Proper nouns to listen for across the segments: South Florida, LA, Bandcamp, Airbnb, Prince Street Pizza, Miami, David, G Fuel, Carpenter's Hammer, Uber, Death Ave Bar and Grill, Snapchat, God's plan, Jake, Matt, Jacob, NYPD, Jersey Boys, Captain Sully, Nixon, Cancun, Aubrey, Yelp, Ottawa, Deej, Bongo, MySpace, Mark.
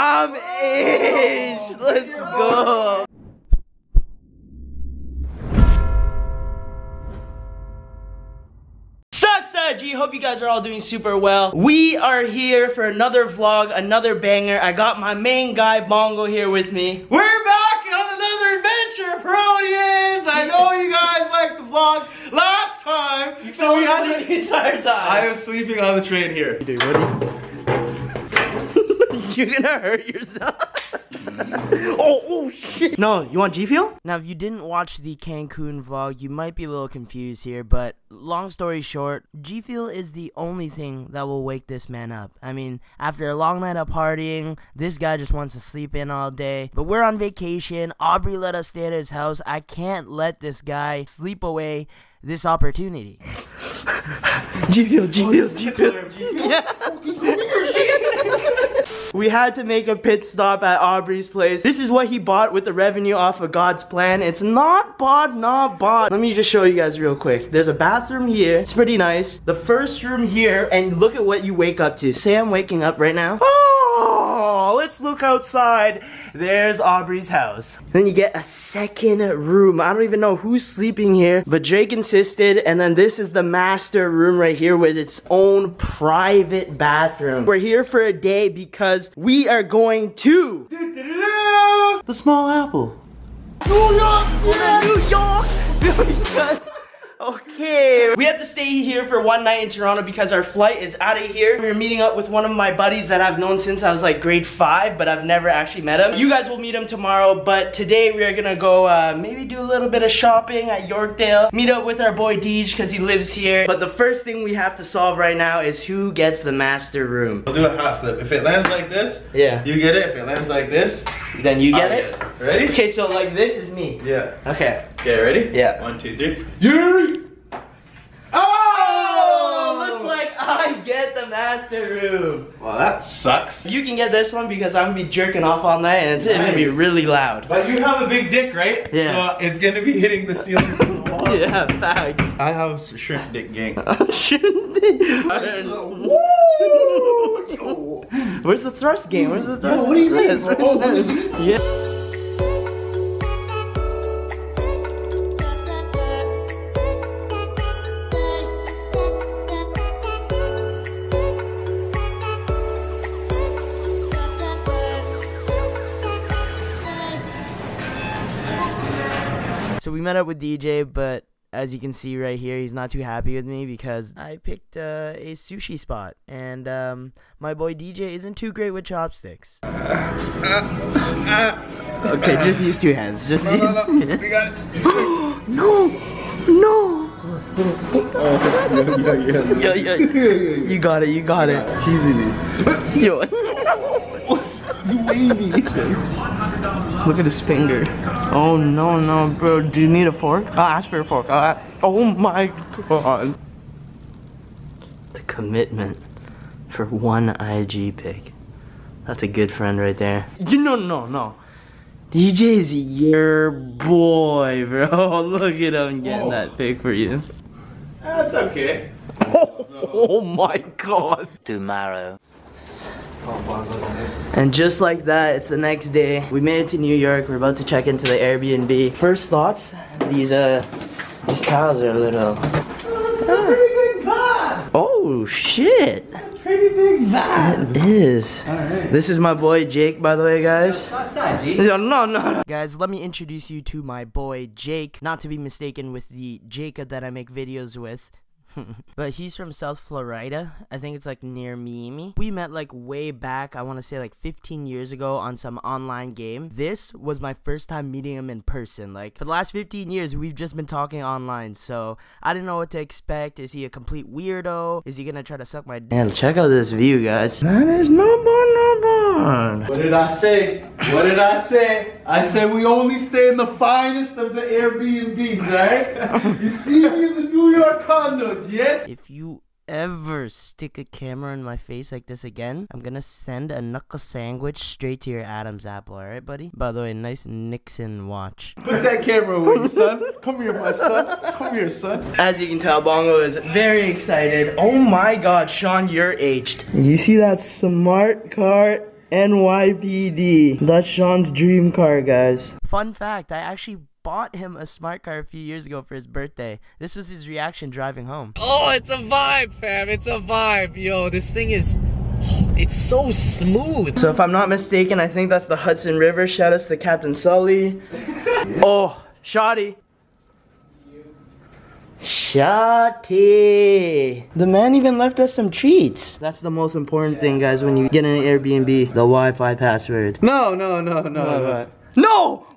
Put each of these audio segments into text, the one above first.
I'm Ish. Let's go. G, hope you guys are all doing super well. We are here for another vlog, another banger. I got my main guy Bongo here with me. We're back on another adventure, Parodians. I know you guys like the vlogs last time, you so we had the entire time. I was sleeping on the train here. Dude, what are you? You're gonna hurt yourself. Oh shit. No, you want G Fuel? Now, if you didn't watch the Cancun vlog, you might be a little confused here, but long story short, G Fuel is the only thing that will wake this man up. I mean, after a long night of partying, this guy just wants to sleep in all day, but we're on vacation. Aubrey let us stay at his house. I can't let this guy sleep away this opportunity. G Fuel, G Fuel, G Fuel. We had to make a pit stop at Aubrey's place. This is what he bought with the revenue off of God's Plan. It's not bought. Let me just show you guys real quick. There's a bathroom here. It's pretty nice. The first room here, and look at what you wake up to. Say I'm waking up right now. Oh, let's look outside. There's Aubrey's house. Then you get a second room. I don't even know who's sleeping here, but Jake insisted. And then this is the master room right here with its own private bathroom. We're here for a day because we are going to the Small Apple. New York! Okay, we have to stay here for one night in Toronto because our flight is out of here. We're meeting up with one of my buddies that I've known since I was like grade 5, but I've never actually met him. You guys will meet him tomorrow, but today we are gonna go maybe do a little bit of shopping at Yorkdale, meet up with our boy Deej because he lives here. But the first thing we have to solve right now is who gets the master room. We'll do a half flip. If it lands like this, yeah, you get it. If it lands like this, then you get it. Ready? Okay, so like this is me. Yeah. Okay. Okay, ready? Yeah. 1, 2, 3. Yeah! I get the master room. Well, that sucks. You can get this one because I'm gonna be jerking off all night and it's gonna be really loud. But you have a big dick, right? Yeah. So it's gonna be hitting the ceilings and the walls. Yeah, facts. I have shrimp dick gang. Shrimp dick. Where's the thrust game? Where's the thrust? Yo, what do you mean? Yeah. So we met up with DJ, but as you can see right here, he's not too happy with me because I picked a sushi spot, and my boy DJ isn't too great with chopsticks. Okay, just use two hands. Just use two hands. We got it. No! You got it, you got it. It's cheesy, dude. Yo. It's wavy. Look at his finger. Oh no, no, bro. Do you need a fork? I'll ask for a fork. Oh my god. The commitment for one IG pic. That's a good friend right there. No. DJ's your boy, bro. Look at him getting that pic for you. That's okay. Oh my god. Tomorrow. And just like that, it's the next day. We made it to New York. We're about to check into the Airbnb. First thoughts, these towels are a little... Oh, this is a pretty big vibe! Oh, shit! That's a pretty big vibe! It is. Alright. This is my boy Jake, by the way, guys. No. Guys, let me introduce you to my boy Jake. Not to be mistaken with the Jacob that I make videos with. But he's from South Florida. I think it's like near Miami. We met like way back, I want to say like 15 years ago on some online game. This was my first time meeting him in person. Like for the last 15 years, we've just been talking online. So I didn't know what to expect. Is he a complete weirdo? Is he going to try to suck my dick? And check out this view, guys. That is no bun. What did I say? What did I say? I said we only stay in the finest of the Airbnbs, right? You see me in the New York condo. Yeah. If you ever stick a camera in my face like this again, I'm gonna send a knuckle sandwich straight to your Adam's apple, alright, buddy? By the way, nice Nixon watch. Put that camera away, son. Come here, my son. Come here, son. As you can tell, Bongo is very excited. Oh my god, Sean, you're aged. You see that smart car NYPD. That's Sean's dream car, guys. Fun fact, I actually bought him a smart car a few years ago for his birthday. This was his reaction driving home. Oh, it's a vibe, fam. It's a vibe. Yo, this thing is... it's so smooth. So if I'm not mistaken, I think that's the Hudson River. Shout outs to Captain Sully. Oh, shoddy. Shotty. The man even left us some treats. That's the most important thing, guys, when you get an Airbnb, the Wi-Fi password. No!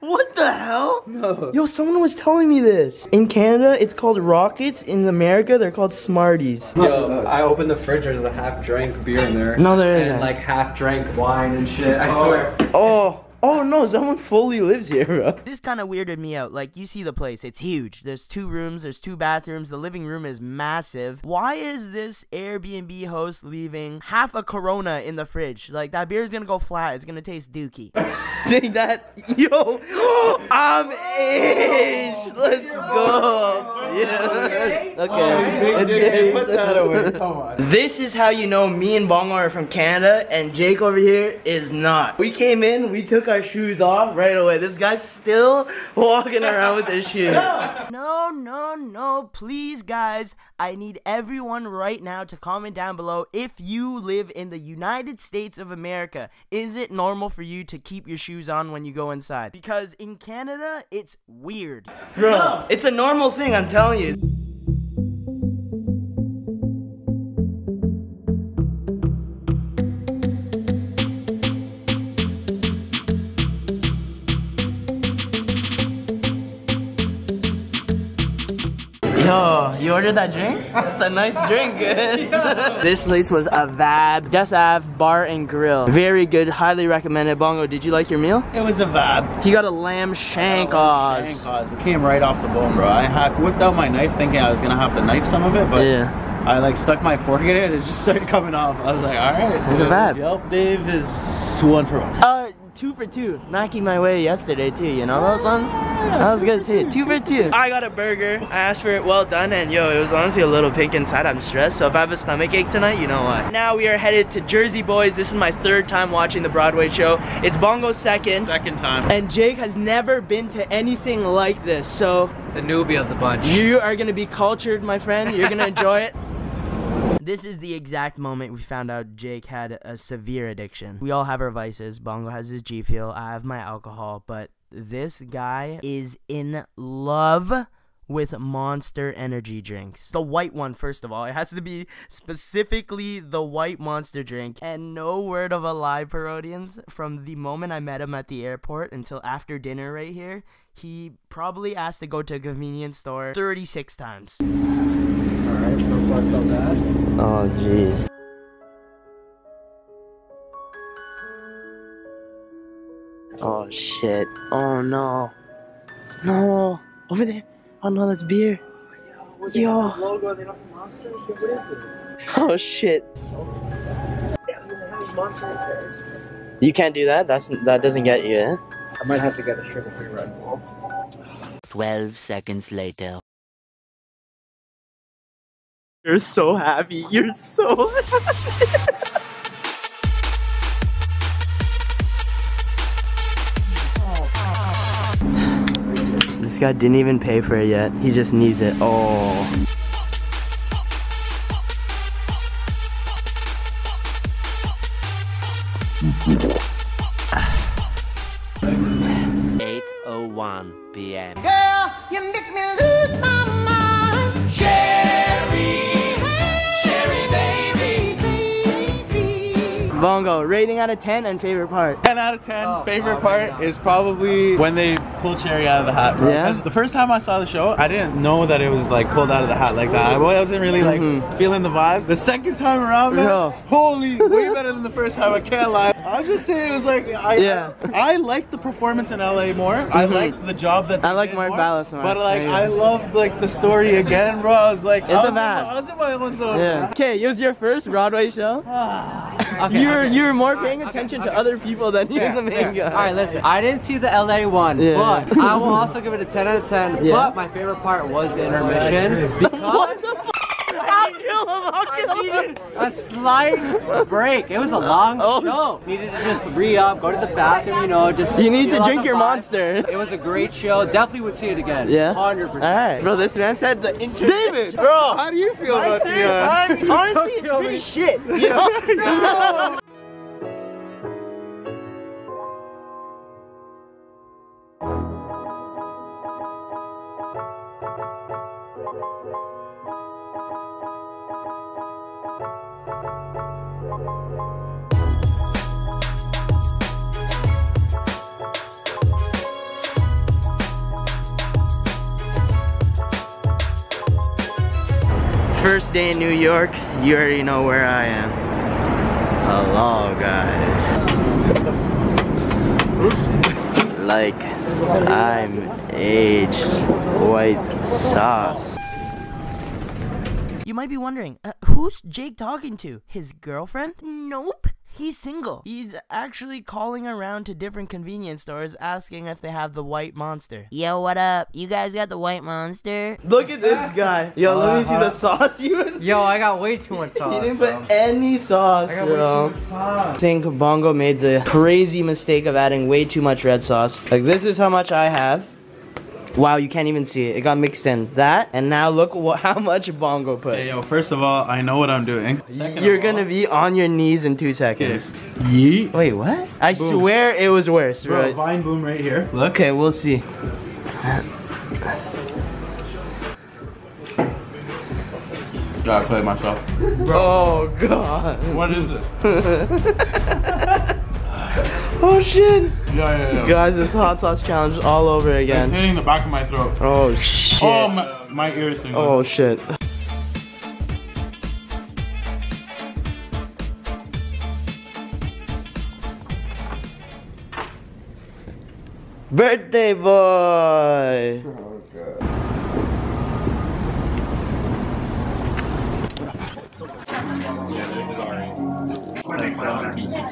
What the hell? No. Yo, someone was telling me this. In Canada, it's called Rockets. In America, they're called Smarties. Yo, I opened the fridge, there's a half-drank beer in there. No, there isn't. And like half-drank wine and shit, I swear. Oh. Oh no, someone fully lives here, bro. This kind of weirded me out. Like, you see the place, it's huge. There's 2 rooms, there's 2 bathrooms, the living room is massive. Why is this Airbnb host leaving half a Corona in the fridge? Like, that beer is gonna go flat, it's gonna taste dookie. Take that, yo, I'm aged. Let's go. Yeah. Okay, put that away. Come on. This is how you know me and Bongo are from Canada, and Jake over here is not. We came in, we took our shoes off right away. This guy's still walking around with his shoes. No, please guys, I need everyone right now to comment down below if you live in the United States of America. Is it normal for you to keep your shoes on when you go inside? Because in Canada, it's weird. Bro, it's a normal thing, I'm telling you. Yo, you ordered that drink? That's a nice drink. This place was a VAB, Death Ave Bar and Grill. Very good, highly recommended. Bongo, did you like your meal? It was a VAB. He got a lamb shank oz. It came right off the bone, bro. I whipped out my knife thinking I was gonna have to knife some of it, but yeah. I like stuck my fork in it and it just started coming off. I was like, all right. It's a VAB. Yelp Dave is 1 for 1. 2 for 2, knocking my way yesterday too, you know those ones? Yeah, that was good too, 2 for 2. I got a burger, I asked for it well done, and yo, it was honestly a little pink inside, I'm stressed, so if I have a stomach ache tonight, you know what. Now we are headed to Jersey Boys. This is my 3rd time watching the Broadway show. It's Bongo's second. Second time. And Jake has never been to anything like this, so. The newbie of the bunch. You are gonna be cultured, my friend, you're gonna enjoy it. This is the exact moment we found out Jake had a severe addiction. We all have our vices. Bongo has his G Fuel. I have my alcohol. But this guy is in love with Monster energy drinks. The white one, first of all. It has to be specifically the white Monster drink. And no word of a lie, Parodians. From the moment I met him at the airport until after dinner right here, he probably asked to go to a convenience store 36 times. Alright, so flex on that. Oh, jeez. Oh, shit. Oh, no. No. Over there. Oh, no, that's beer. Oh, yeah. Yo. The logo, they don't have Monster. What is this? Oh, shit. You can't do that? That doesn't get you, eh? I might have to get a sugar-free Red Bull. 12 seconds later. You're so happy. You're so happy. This guy didn't even pay for it yet. He just needs it. Oh. p.m. Girl, you make me lose my mind. Sherry, baby. Bongo, rating out of 10 and favorite part. 10 out of 10. Oh, favorite part is probably when they pull Cherry out of the hat, bro. Yeah. The first time I saw the show, I didn't know that it was like pulled out of the hat like that. I wasn't really like feeling the vibes. The second time around, man, holy, way better than the first time, I can't lie. I'll just say it was like, I liked the performance in LA more. I liked the job that they did more. I like Mark Ballas more. But like, I loved like the story again, bro. I was like, I was in my own zone. Yeah. Okay, it was your first Broadway show. You were more paying attention to other people than you, the main guy. Alright, listen, I didn't see the LA one, but I will also give it a 10 out of 10. But my favorite part was the intermission. Because I'll kill him. A slight break. It was a long show. Needed to just re-up, go to the bathroom, you know, just... You need to drink your monster. It was a great show. Definitely would see it again. Yeah. 100%. All right. Bro, this man said the internet. David! Bro, how do you feel about the... Honestly, it's pretty shit, you know? No. First day in New York, you already know where I am. Hello, guys. Like, I'm aged white sauce. You might be wondering, who's Jake talking to? His girlfriend? Nope. He's single. He's actually calling around to different convenience stores asking if they have the white monster. Yo, what up? You guys got the white monster? Look at this guy. Yo, let me see the sauce you had. Yo, I got way too much sauce. He didn't put any sauce, I got way too much sauce. I think Bongo made the crazy mistake of adding way too much red sauce. Like, this is how much I have. Wow, you can't even see it. It got mixed in. That, and now look how much Bongo put. Hey, yo, first of all, I know what I'm doing. You're gonna be on your knees in 2 seconds. Yes. Yeet. Wait, what? I swear it was worse, bro. Right? Vine boom right here. Look. Okay, we'll see. I played myself. Bro. Oh, God. What is this? Oh shit! Yeah. Guys, this hot sauce challenge all over again. It's hitting the back of my throat. Oh shit. Oh, my ears. Oh shit. Birthday boy! Oh god.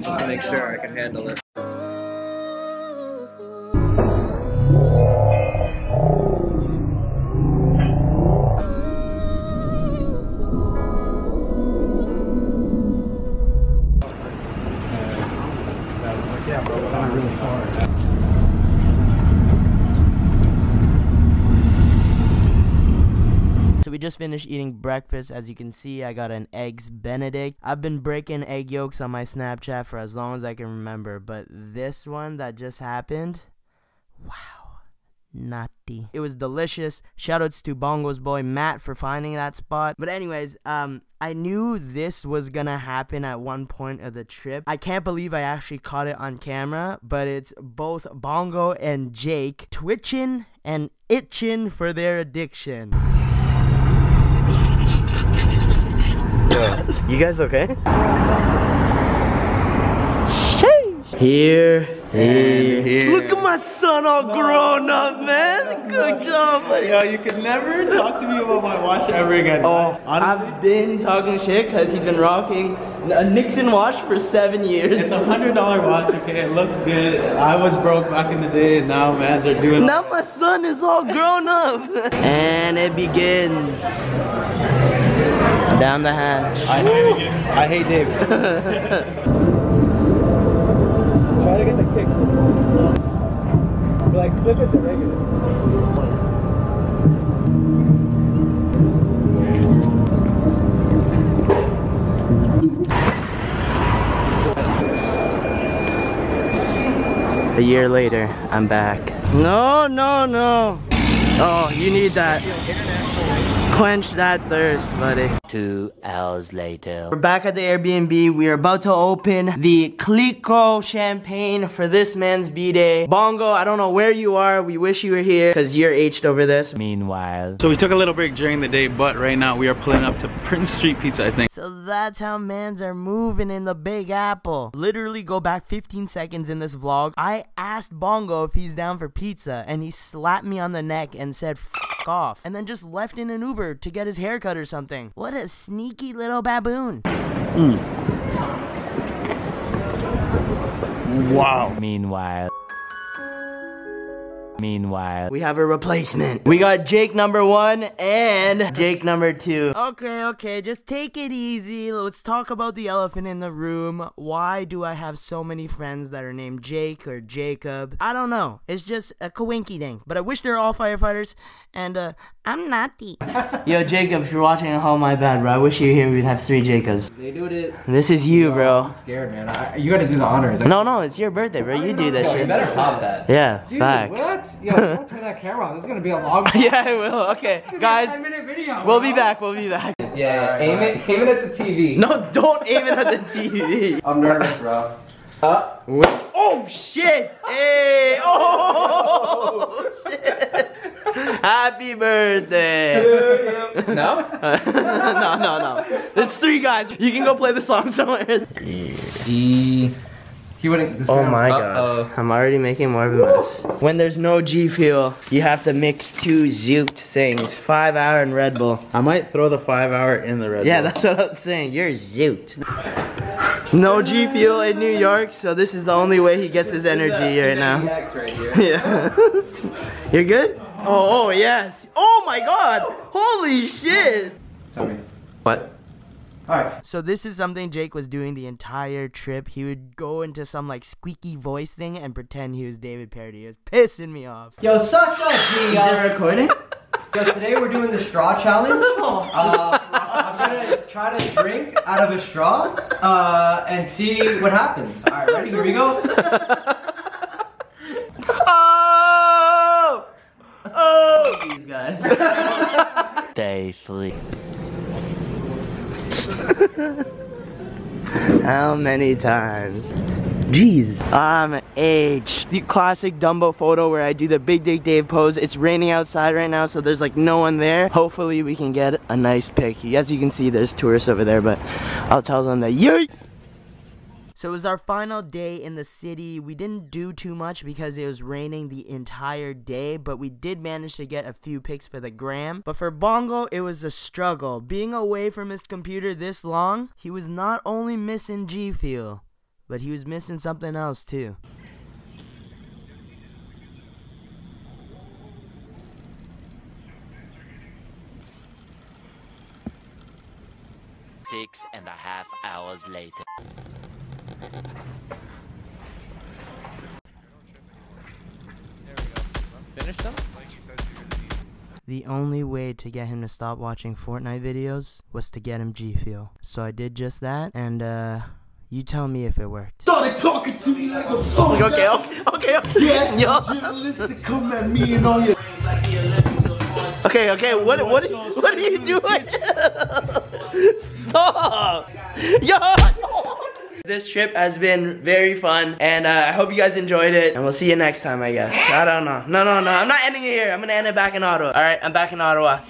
Just to make sure I can handle it. Just finished eating breakfast. As you can see, I got an Eggs Benedict. I've been breaking egg yolks on my Snapchat for as long as I can remember, but this one that just happened, wow, naughty. It was delicious. Shoutouts to Bongo's boy Matt for finding that spot. But anyways, I knew this was gonna happen at one point of the trip. I can't believe I actually caught it on camera, but it's both Bongo and Jake twitching and itching for their addiction. You guys okay? Sheesh. Here. Look at my son all grown up, man. Good job, buddy. Yo, you can never talk to me about my watch ever again. Oh, honestly, I've been talking shit because he's been rocking a Nixon watch for 7 years. It's a $100 watch, okay? It looks good. I was broke back in the day, and now mans are doing. Now my son is all grown up. And it begins. Down the hatch. I hate David. Try to get the kicks in. Like, flip it to regular. A year later, I'm back. No, no, no. Oh, you need that. Quench that thirst, buddy. 2 hours later. We're back at the Airbnb. We are about to open the Clico champagne for this man's B-Day. Bongo, I don't know where you are. We wish you were here because you're aged over this. Meanwhile. So we took a little break during the day, but right now we are pulling up to Prince Street Pizza, I think. So that's how mans are moving in the Big Apple. Literally go back 15 seconds in this vlog. I asked Bongo if he's down for pizza and he slapped me on the neck and said, "F off," and then just left in an Uber to get his haircut or something. What a sneaky little baboon. Wow. Meanwhile. Meanwhile, we have a replacement. We got Jake number 1 and Jake number 2. Okay, just take it easy. Let's talk about the elephant in the room. Why do I have so many friends that are named Jake or Jacob? I don't know. It's just a coinky ding. But I wish they're all firefighters, and I'm not the. Yo, Jacob, if you're watching at home, my bad, bro. I wish you were here. We'd have 3 Jacobs. They do it. This is you, bro. I'm scared, man. You gotta do the honors. No, it's your birthday, bro. You do that shit. You better pop that. Yeah, dude, facts. What? Yo, don't turn that camera on. This is gonna be a long video. Yeah, it will. Okay, guys. A 10-minute video, we'll be back. We'll be back. Yeah, aim it at the TV. No, don't aim it at the TV. I'm nervous, bro. Oh shit! Hey! Oh shit! Happy birthday! No? No. There's 3 guys. You can go play the song somewhere. He wouldn't. This oh my god! I'm already making more of a mess. When there's no G Fuel, you have to mix 2 zooped things: 5-hour and Red Bull. I might throw the 5-hour in the Red Bull. Yeah, that's what I was saying. You're zooped. No G Fuel in New York, so this is the only way he gets his energy right now. Right here. Yeah. You're good? Oh yes! Oh my god! Holy shit! Tell me. What? Alright. So this is something Jake was doing the entire trip. He would go into some like squeaky voice thing and pretend he was David Parody. It was pissing me off. Yo, sus up, G. Is it recording? So today we're doing the straw challenge. I'm gonna try to drink out of a straw and see what happens. Alright, ready? Here we go. Oh, these guys. Day 3. How many times? Jeez, I'm aged. The classic Dumbo photo where I do the Big Dick Dave pose. It's raining outside right now, so there's like no one there. Hopefully we can get a nice pic. As you can see, there's tourists over there, but I'll tell them that yay! So it was our final day in the city. We didn't do too much because it was raining the entire day, but we did manage to get a few pics for the gram. But for Bongo, it was a struggle. Being away from his computer this long, he was not only missing G Fuel, but he was missing something else too. Six and a half hours later. The only way to get him to stop watching Fortnite videos was to get him G Fuel. So I did just that, and you tell me if it worked. Started talking to me like a soldier. Okay. Yes, journalistic, come at me and all your. Okay, what are you doing? Stop! Yo! This trip has been very fun, and I hope you guys enjoyed it, and we'll see you next time, I guess. I don't know. No, I'm not ending it here. I'm gonna end it back in Ottawa. Alright, I'm back in Ottawa.